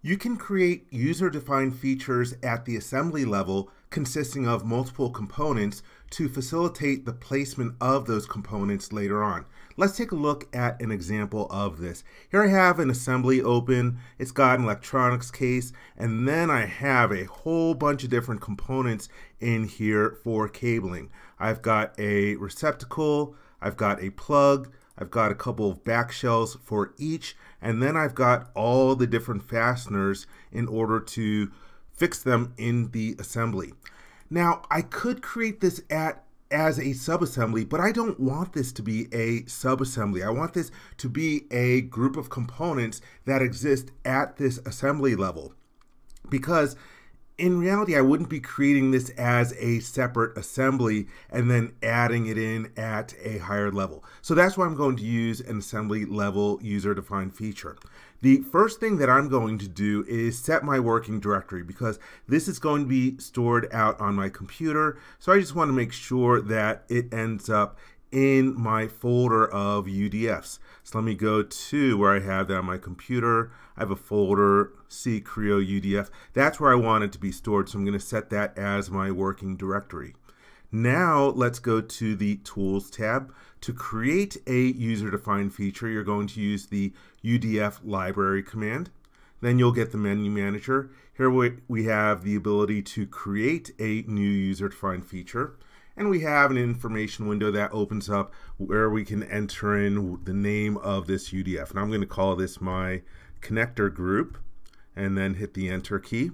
You can create user-defined features at the assembly level consisting of multiple components to facilitate the placement of those components later on. Let's take a look at an example of this. Here I have an assembly open. It's got an electronics case, and then I have a whole bunch of different components in here for cabling. I've got a receptacle, I've got a plug, I've got a couple of back shells for each, and then I've got all the different fasteners in order to fix them in the assembly. Now, I could create this as a subassembly, but I don't want this to be a subassembly. I want this to be a group of components that exist at this assembly level, because in reality, I wouldn't be creating this as a separate assembly and then adding it in at a higher level. So that's why I'm going to use an assembly level user-defined feature. The first thing that I'm going to do is set my working directory, because this is going to be stored out on my computer. So I just want to make sure that it ends up in my folder of UDFs. So let me go to where I have that on my computer. I have a folder, C Creo UDF. That's where I want it to be stored, so I'm going to set that as my working directory. Now let's go to the Tools tab. To create a user-defined feature, you're going to use the UDF library command. Then you'll get the menu manager. Here we have the ability to create a new user-defined feature. And we have an information window that opens up where we can enter in the name of this UDF. And I'm going to call this my connector group and then hit the enter key.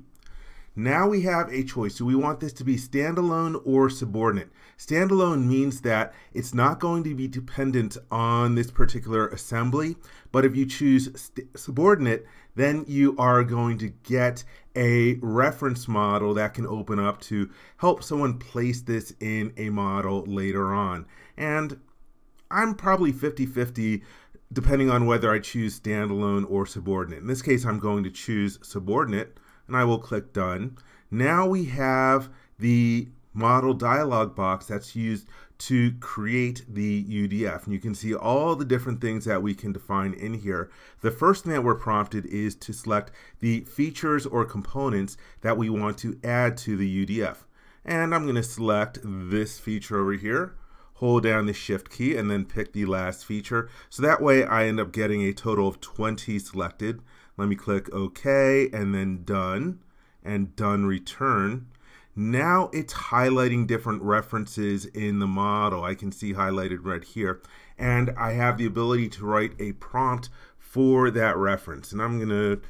Now we have a choice. Do we want this to be standalone or subordinate? Standalone means that it's not going to be dependent on this particular assembly, but if you choose subordinate, then you are going to get a reference model that can open up to help someone place this in a model later on. And I'm probably 50-50 depending on whether I choose standalone or subordinate. In this case, I'm going to choose subordinate, and I will click Done. Now we have the model dialog box that's used to create the UDF. And you can see all the different things that we can define in here. The first thing that we're prompted is to select the features or components that we want to add to the UDF. And I'm going to select this feature over here, hold down the Shift key, and then pick the last feature. So that way I end up getting a total of 20 selected. Let me click OK and then Done and Done Return. Now it's highlighting different references in the model. I can see highlighted right here. And I have the ability to write a prompt for that reference. And I'm going to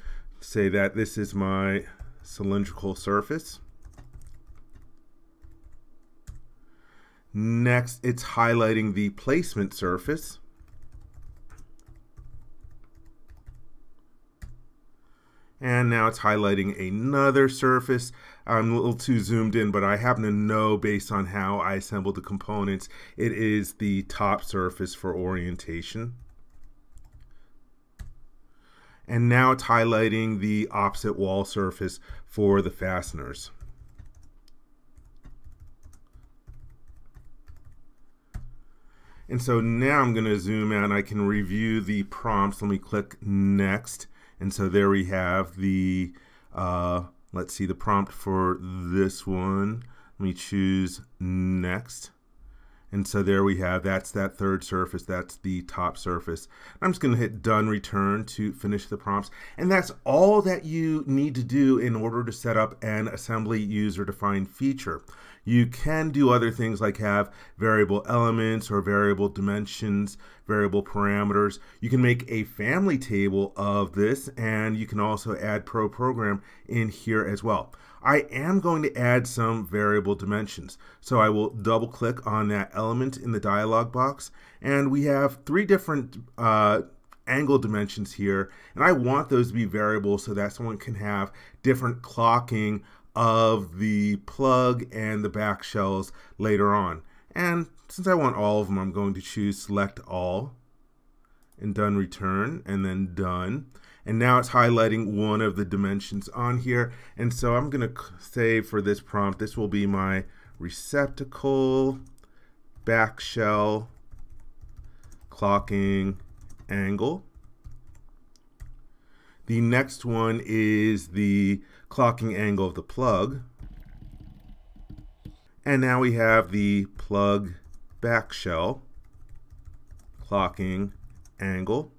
say that this is my cylindrical surface. Next, it's highlighting the placement surface. And now it's highlighting another surface. I'm a little too zoomed in, but I happen to know based on how I assembled the components, it is the top surface for orientation. And now it's highlighting the opposite wall surface for the fasteners. And so now I'm going to zoom out and I can review the prompts. Let me click Next. And so there we have the, let's see, the prompt for this one. Let me choose Next. And so there we have, that's that third surface, that's the top surface. I'm just going to hit Done Return to finish the prompts. And that's all that you need to do in order to set up an assembly user-defined feature. You can do other things like have variable elements or variable dimensions, variable parameters. You can make a family table of this, and you can also add Pro Program in here as well. I am going to add some variable dimensions. So I will double click on that element in the dialog box, and we have three different angle dimensions here, and I want those to be variable so that someone can have different clocking of the plug and the back shells later on. And since I want all of them, I'm going to choose Select All and Done Return and then Done. And now it's highlighting one of the dimensions on here. And so I'm going to say for this prompt, this will be my receptacle, back shell, clocking angle. The next one is the clocking angle of the plug. And now we have the plug back shell clocking angle.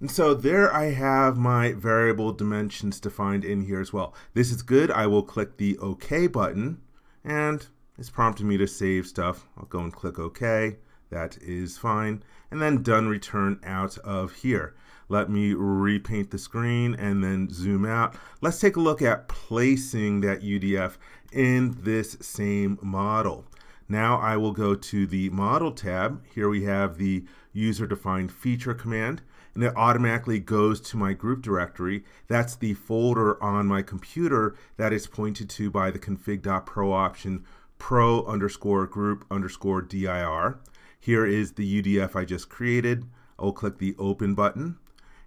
And so there I have my variable dimensions defined in here as well. This is good. I will click the OK button and it's prompting me to save stuff. I'll go and click OK. That is fine. And then done return out of here. Let me repaint the screen and then zoom out. Let's take a look at placing that UDF in this same model. Now I will go to the model tab. Here we have the user defined feature command, and it automatically goes to my group directory. That's the folder on my computer that is pointed to by the config.pro option, pro_group_dir. Here is the UDF I just created. I'll click the open button,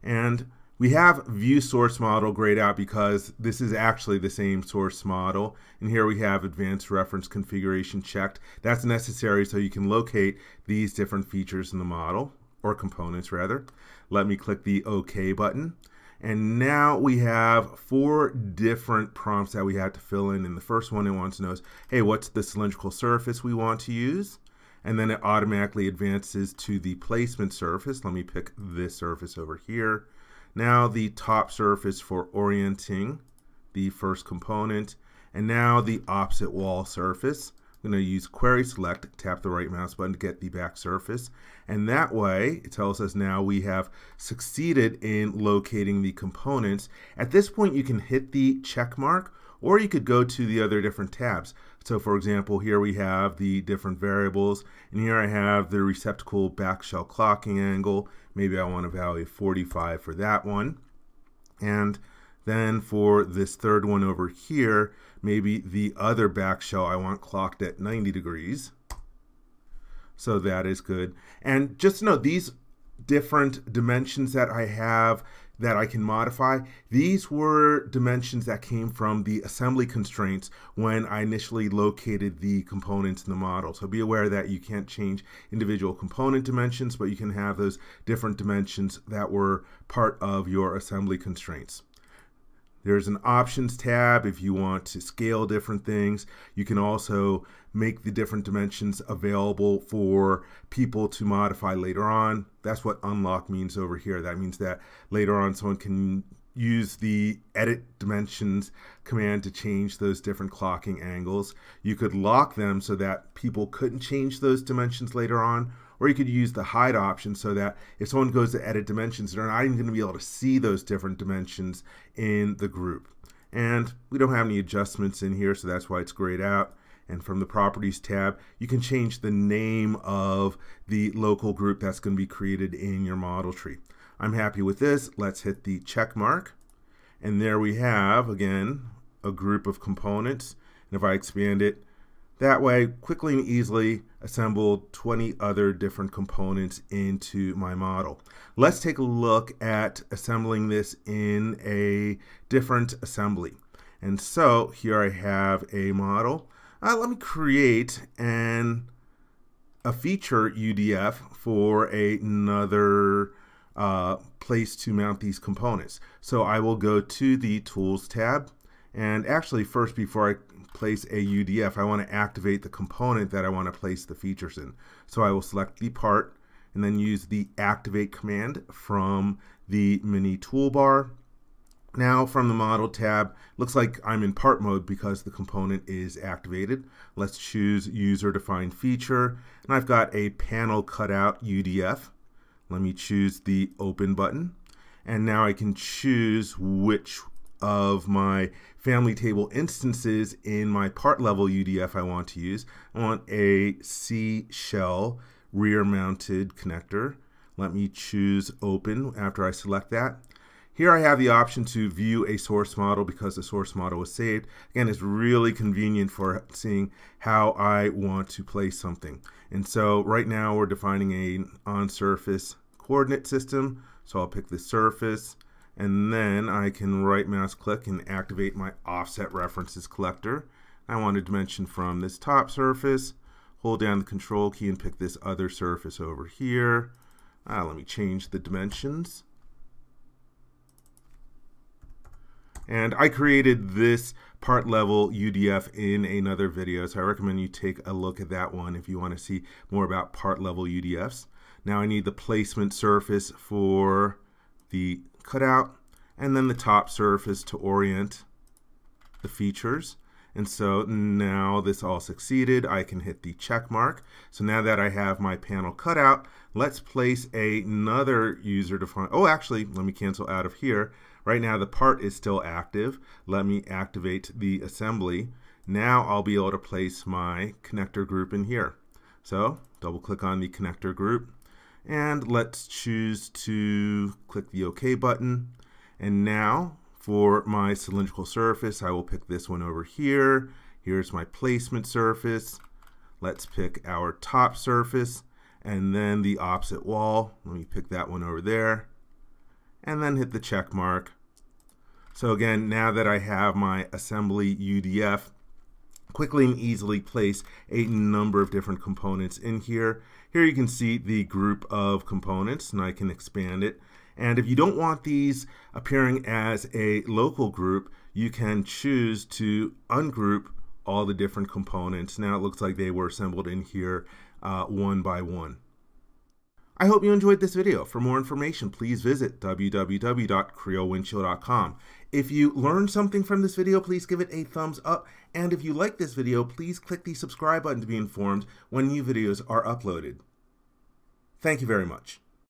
and we have view source model grayed out because this is actually the same source model. And here we have advanced reference configuration checked. That's necessary so you can locate these different features in the model, or components rather. Let me click the OK button. And now we have 4 different prompts that we had to fill in. And the first one it wants to know is, hey, what's the cylindrical surface we want to use? And then it automatically advances to the placement surface. Let me pick this surface over here. Now the top surface for orienting the first component, and now the opposite wall surface. I'm going to use query select, tap the right mouse button to get the back surface, and that way it tells us now we have succeeded in locating the components. At this point you can hit the check mark, or you could go to the other different tabs. So for example, here we have the different variables, and here I have the receptacle back shell clocking angle. Maybe I want a value of 45 for that one. And then for this third one over here, maybe the other back shell I want clocked at 90 degrees. So that is good. And just know these different dimensions that I have that I can modify, these were dimensions that came from the assembly constraints when I initially located the components in the model. So be aware that you can't change individual component dimensions, but you can have those different dimensions that were part of your assembly constraints. There's an options tab if you want to scale different things. You can also make the different dimensions available for people to modify later on. That's what unlock means over here. That means that later on someone can use the edit dimensions command to change those different clocking angles. You could lock them so that people couldn't change those dimensions later on, or you could use the hide option so that if someone goes to edit dimensions, they're not even going to be able to see those different dimensions in the group. And we don't have any adjustments in here, so that's why it's grayed out. And from the properties tab, you can change the name of the local group that's going to be created in your model tree. I'm happy with this. Let's hit the check mark. And there we have, again, a group of components. And if I expand it, that way, quickly and easily assembled 20 other different components into my model. Let's take a look at assembling this in a different assembly. And so here I have a model. Let me create a feature UDF for another place to mount these components. So I will go to the Tools tab. And actually, first, before I place a UDF, I want to activate the component that I want to place the features in. So I will select the part and then use the activate command from the mini toolbar. Now from the model tab, looks like I'm in part mode because the component is activated. Let's choose user defined feature, and I've got a panel cutout UDF. Let me choose the open button, and now I can choose which of my family table instances in my part level UDF I want to use. I want a C shell rear mounted connector. Let me choose open after I select that. Here I have the option to view a source model because the source model was saved. Again, it's really convenient for seeing how I want to place something. And so right now we're defining an on-surface coordinate system. So I'll pick the surface, and then I can right mouse click and activate my offset references collector. I want a dimension from this top surface, hold down the control key and pick this other surface over here. Let me change the dimensions. And I created this part level UDF in another video, so I recommend you take a look at that one if you want to see more about part level UDFs. Now I need the placement surface for the cutout, and then the top surface to orient the features. And so now this all succeeded. I can hit the check mark. So now that I have my panel cutout, let's place another user defined. Oh, actually, let me cancel out of here. Right now the part is still active. Let me activate the assembly. Now I'll be able to place my connector group in here. So double click on the connector group and let's choose to click the OK button. And now for my cylindrical surface, I will pick this one over here. Here's my placement surface. Let's pick our top surface and then the opposite wall. Let me pick that one over there and then hit the check mark. So again, now that I have my assembly UDF, quickly and easily place a number of different components in here. Here you can see the group of components, and I can expand it. And if you don't want these appearing as a local group, you can choose to ungroup all the different components. Now it looks like they were assembled in here one by one. I hope you enjoyed this video. For more information, please visit www.creowindchill.com. If you learned something from this video, please give it a thumbs up. And if you like this video, please click the subscribe button to be informed when new videos are uploaded. Thank you very much.